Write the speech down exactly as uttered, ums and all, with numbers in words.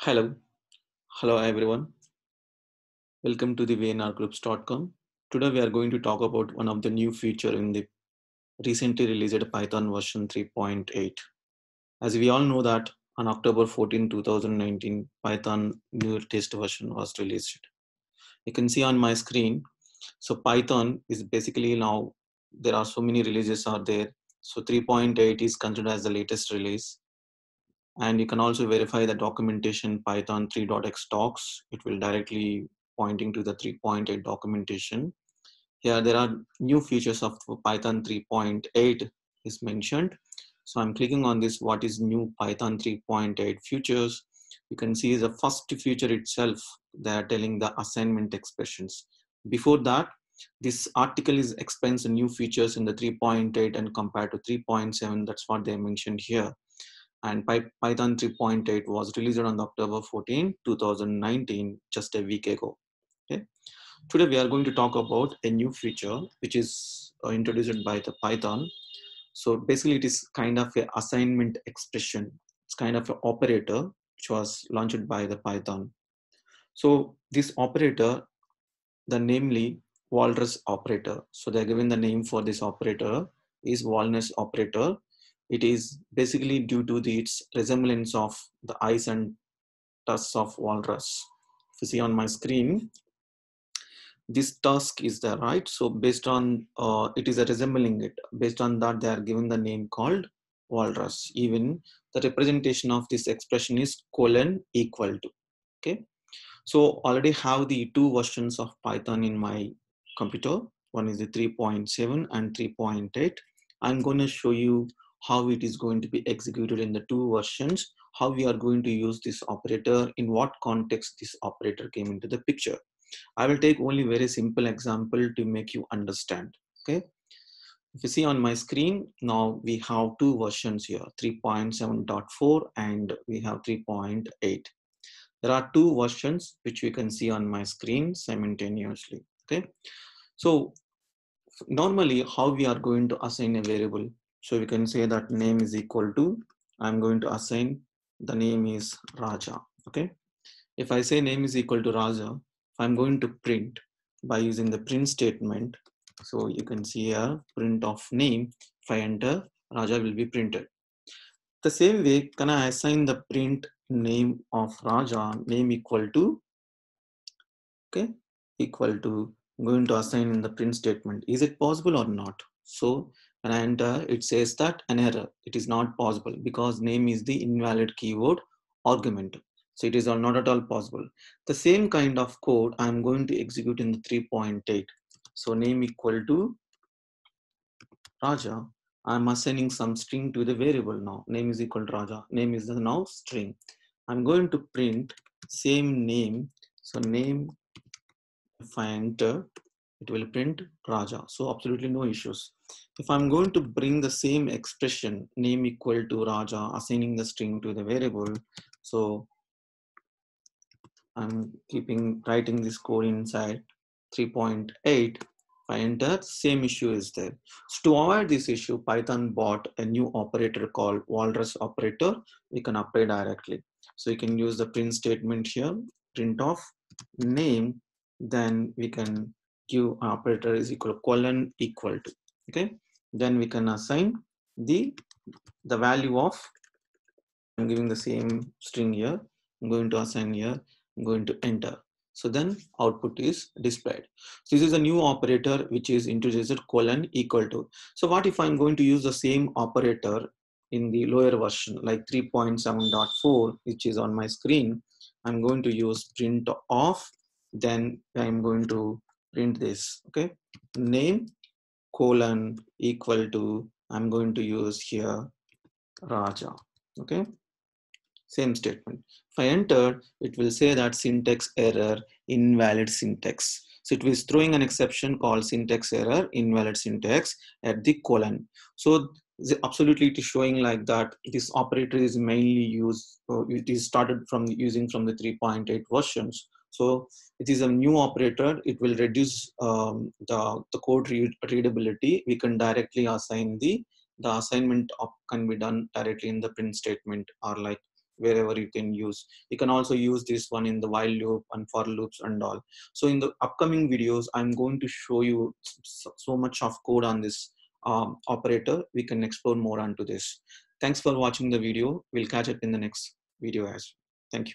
Hello, hello everyone. Welcome to the v n r groups dot com. Today we are going to talk about one of the new feature in the recently released Python version three point eight. As we all know that on October fourteenth two thousand nineteen, Python new test version was released. You can see on my screen. So Python is basically now, there are so many releases are there. So three point eight is considered as the latest release. And you can also verify the documentation Python three dot x talks. It will directly pointing to the three point eight documentation. Here there are new features of Python three point eight is mentioned. So I'm clicking on this, what is new Python three point eight features. You can see the first feature itself, they are telling the assignment expressions. Before that, this article is explains the new features in the three point eight and compared to three point seven, that's what they mentioned here. And Python three point eight was released on October fourteenth two thousand nineteen, just a week ago. Okay. Today we are going to talk about a new feature which is introduced by the Python. So basically it is kind of an assignment expression. It's kind of an operator which was launched by the Python. So this operator, the namely Walrus operator. So they're given the name for this operator is Walrus operator. It is basically due to the, its resemblance of the eyes and tusks of walrus. If you see on my screen, this tusk is there, right? So based on, uh, it is a resembling it. Based on that, they are given the name called walrus. Even the representation of this expression is colon equal to, okay? So already have the two versions of Python in my computer. One is the three point seven and three point eight. I'm gonna show you how it is going to be executed in the two versions, how we are going to use this operator, in what context this operator came into the picture. I will take only very simple example to make you understand, okay? If you see on my screen, now we have two versions here, three point seven point four and we have three point eight. There are two versions which we can see on my screen simultaneously, okay? So normally how we are going to assign a variable. So we can say that name is equal to, I'm going to assign the name is Raja, okay? If I say name is equal to Raja, I'm going to print by using the print statement. So you can see here, print of name, if I enter, Raja will be printed. The same way, can I assign the print name of Raja, name equal to, okay? Equal to, I'm going to assign in the print statement. Is it possible or not? So, when I enter, it says that an error. It is not possible because name is the invalid keyword argument. So it is not at all possible. The same kind of code I'm going to execute in the three point eight. So name equal to Raja. I'm assigning some string to the variable now. Name is equal to Raja. Name is the now string. I'm going to print same name. So name, if I enter, it will print Raja. So absolutely no issues. If I'm going to bring the same expression, name equal to Raja, assigning the string to the variable. So I'm keeping writing this code inside three point eight. If I enter, same issue is there. So to avoid this issue, Python bought a new operator called Walrus operator. We can apply directly. So you can use the print statement here, print of name, then we can give operator is equal to colon equal to. Okay, then we can assign the the value of, I'm giving the same string here, I'm going to assign here, I'm going to enter. So then output is displayed. So this is a new operator which is introduced colon equal to. So what if I'm going to use the same operator in the lower version like three point seven point four, which is on my screen? I'm going to use print of, then I'm going to print this, okay, name colon equal to, I'm going to use here Raja, okay, same statement. If I enter, it will say that syntax error, invalid syntax. So it was throwing an exception called syntax error, invalid syntax at the colon. So the absolutely it is showing like that. This operator is mainly used, it is started from using from the three point eight versions. So it is a new operator. It will reduce um, the, the code read readability. We can directly assign the, the assignment op can be done directly in the print statement or like wherever you can use. You can also use this one in the while loop and for loops and all. So in the upcoming videos, I'm going to show you so much of code on this um, operator. We can explore more onto this. Thanks for watching the video. We'll catch up in the next video as well. Thank you.